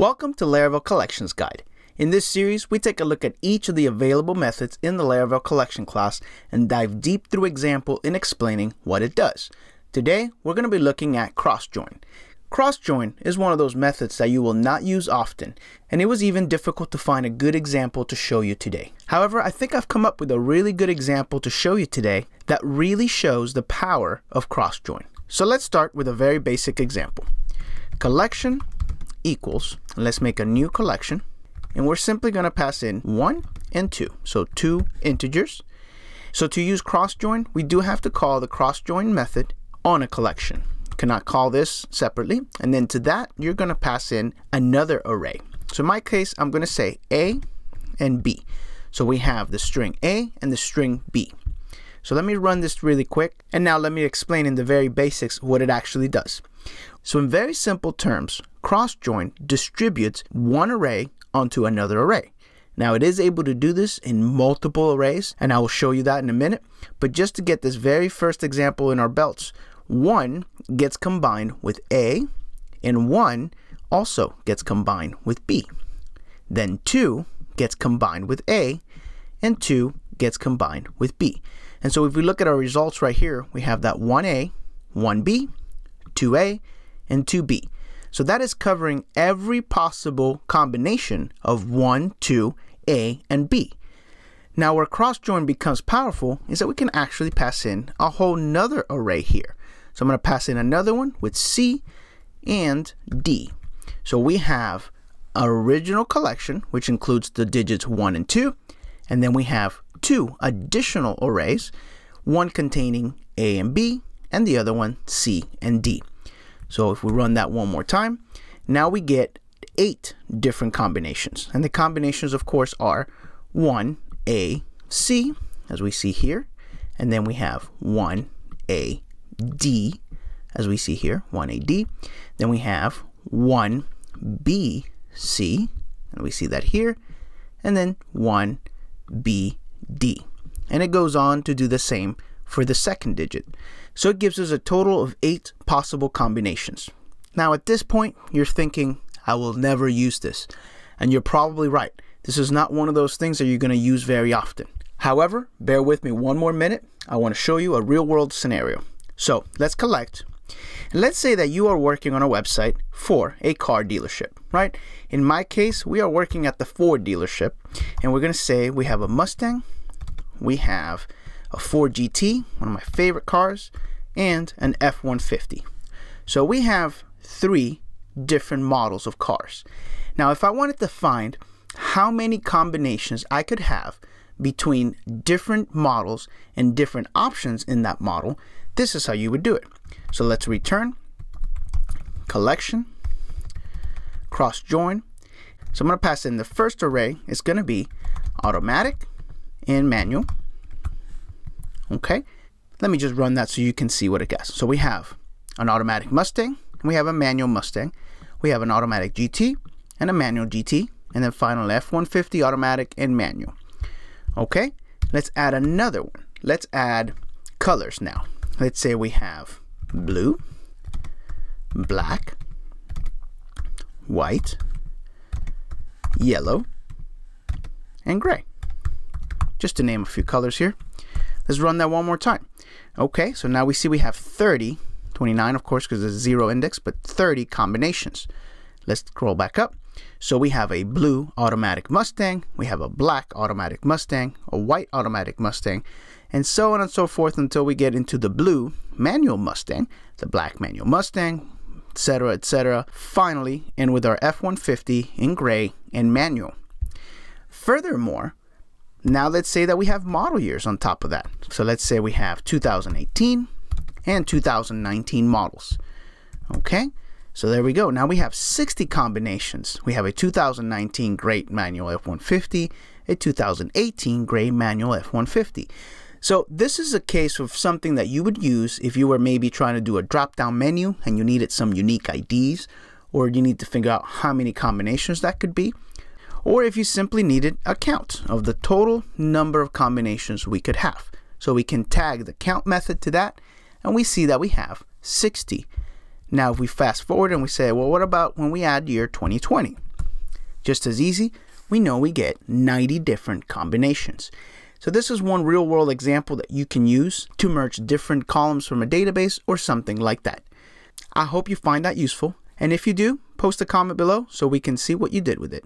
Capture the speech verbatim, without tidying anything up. Welcome to Laravel Collections Guide. In this series, we take a look at each of the available methods in the Laravel Collection class and dive deep through example in explaining what it does. Today, we're going to be looking at CrossJoin. CrossJoin is one of those methods that you will not use often, and it was even difficult to find a good example to show you today. However, I think I've come up with a really good example to show you today that really shows the power of CrossJoin. So let's start with a very basic example. Collection equals, let's make a new collection, and we're simply going to pass in one and two, so two integers. So to use CrossJoin, we do have to call the CrossJoin method on a collection. Cannot call this separately, and then to that you're going to pass in another array. So in my case, I'm going to say A and B. So we have the string A and the string B. So let me run this really quick, and now let me explain in the very basics what it actually does. So in very simple terms, CrossJoin distributes one array onto another array. Now it is able to do this in multiple arrays, and I will show you that in a minute, but just to get this very first example in our belts, one gets combined with A, and one also gets combined with B. Then two gets combined with A, and two gets combined with B. And so if we look at our results right here, we have that one A, one B, two A, and two B. So that is covering every possible combination of one, two, A, and B. Now where CrossJoin becomes powerful is that we can actually pass in a whole nother array here. So I'm going to pass in another one with C and D. So we have original collection, which includes the digits one and two, and then we have two additional arrays, one containing A and B, and the other one C and D. So if we run that one more time, now we get eight different combinations. And the combinations, of course, are one A C, as we see here, and then we have one A D, as we see here, one A D. Then we have one B C, and we see that here, and then one B D. And it goes on to do the same for the second digit. So it gives us a total of eight possible combinations. Now at this point, you're thinking, I will never use this. And you're probably right. This is not one of those things that you're going to use very often. However, bear with me one more minute. I want to show you a real world scenario. So let's collect. And let's say that you are working on a website for a car dealership, right? In my case, we are working at the Ford dealership, and we're going to say we have a Mustang, we have a Ford G T, one of my favorite cars, and an F one fifty. So we have three different models of cars. Now, if I wanted to find how many combinations I could have between different models and different options in that model, this is how you would do it. So let's return collection CrossJoin. So I'm going to pass in the first array. It's going to be automatic and manual. Okay, let me just run that so you can see what it gets. So we have an automatic Mustang, we have a manual Mustang, we have an automatic G T and a manual G T, and then finally F one fifty automatic and manual. Okay, let's add another one. Let's add colors now. Let's say we have blue, black, white, yellow, and gray, just to name a few colors here. Let's run that one more time. Okay, so now we see we have thirty, twenty-nine of course because there's a zero index, but thirty combinations. Let's scroll back up. So we have a blue automatic Mustang, we have a black automatic Mustang, a white automatic Mustang, and so on and so forth until we get into the blue manual Mustang, the black manual Mustang, et cetera, et cetera. Finally, and with our F one fifty in gray and manual. Furthermore, now let's say that we have model years on top of that. So let's say we have two thousand eighteen and two thousand nineteen models. Okay, so there we go. Now we have sixty combinations. We have a two thousand nineteen gray manual F one fifty, a two thousand eighteen gray manual F one fifty. So this is a case of something that you would use if you were maybe trying to do a drop-down menu and you needed some unique I Ds, or you need to figure out how many combinations that could be, or if you simply needed a count of the total number of combinations we could have. So we can tag the count method to that, and we see that we have sixty. Now if we fast forward and we say, well, what about when we add year twenty twenty? Just as easy, we know we get ninety different combinations. So this is one real world example that you can use to merge different columns from a database or something like that. I hope you find that useful, and if you do, post a comment below so we can see what you did with it.